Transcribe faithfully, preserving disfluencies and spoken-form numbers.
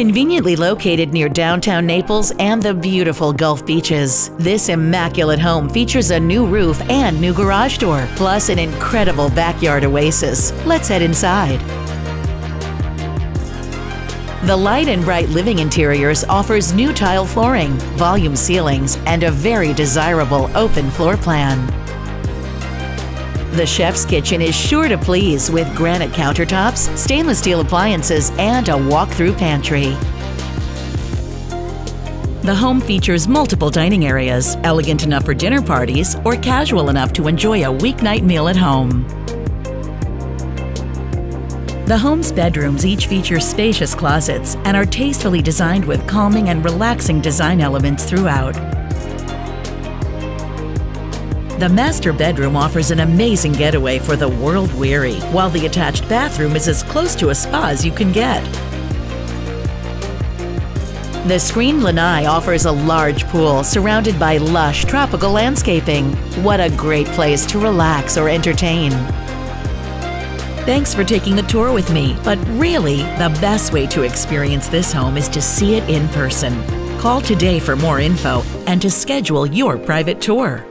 Conveniently located near downtown Naples and the beautiful Gulf beaches, this immaculate home features a new roof and new garage door, plus an incredible backyard oasis. Let's head inside. The light and bright living interiors offers new tile flooring, volume ceilings, and a very desirable open floor plan. The chef's kitchen is sure to please with granite countertops, stainless steel appliances, and a walk-through pantry. The home features multiple dining areas, elegant enough for dinner parties or casual enough to enjoy a weeknight meal at home. The home's bedrooms each feature spacious closets and are tastefully designed with calming and relaxing design elements throughout. The master bedroom offers an amazing getaway for the world-weary, while the attached bathroom is as close to a spa as you can get. The screened lanai offers a large pool surrounded by lush tropical landscaping. What a great place to relax or entertain! Thanks for taking the tour with me, but really, the best way to experience this home is to see it in person. Call today for more info and to schedule your private tour.